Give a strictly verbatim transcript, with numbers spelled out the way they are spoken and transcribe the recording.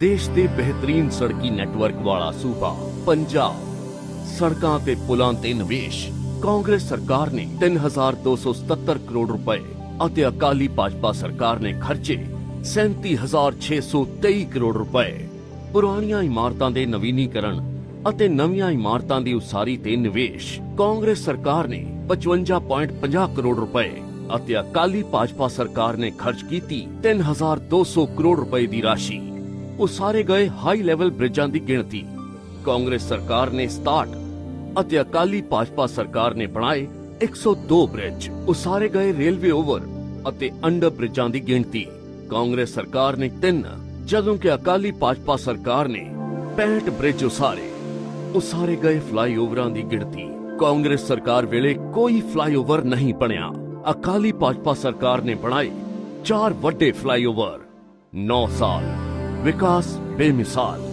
देश दे बेहतरीन सड़की नेटवर्क वाला सूबा पंजाब सड़कां ते पुलां ते निवेश कांग्रेस सरकार ने तीन हज़ार दो सौ सतहत्तर करोड़ रुपए अते अकाली भाजपा सरकार ने खर्चे सैंतीस हज़ार छे सौ तेईस करोड़ रुपए पुरानियां इमारतां दे नवीनीकरण अते नवीं इमारतां दी उसारी ते निवेश कांग्रेस सरकार ने पचवंजा पॉइंट पचास करोड़ रुपए अते अकाली भाजपा सरकार ने खर्च कीती तीन हज़ार दो सौ करोड़ रुपए दी राशि उसारे गए हाई लेवल ब्रिजां दी गिणती कांग्रेस सरकार ने सताहठ अते अकाली भाजपा सरकार ने बनाए एक सौ दो ब्रिज उसारे गए रेलवे ओवर अते अंडर ब्रिजां दी गिणती कांग्रेस सरकार ने तीन जदों के अकाली भाजपा सरकार ने पैंठ ब्रिज उसारे उसारे गए फ्लाईओवरां दी गिणती कांग्रेस सरकार वेले कोई फ्लाईओवर नहीं बनिया अकाली भाजपा सरकार ने बनाए चार वड्डे फ्लाईओवर नौ साल विकास बेमिसाल।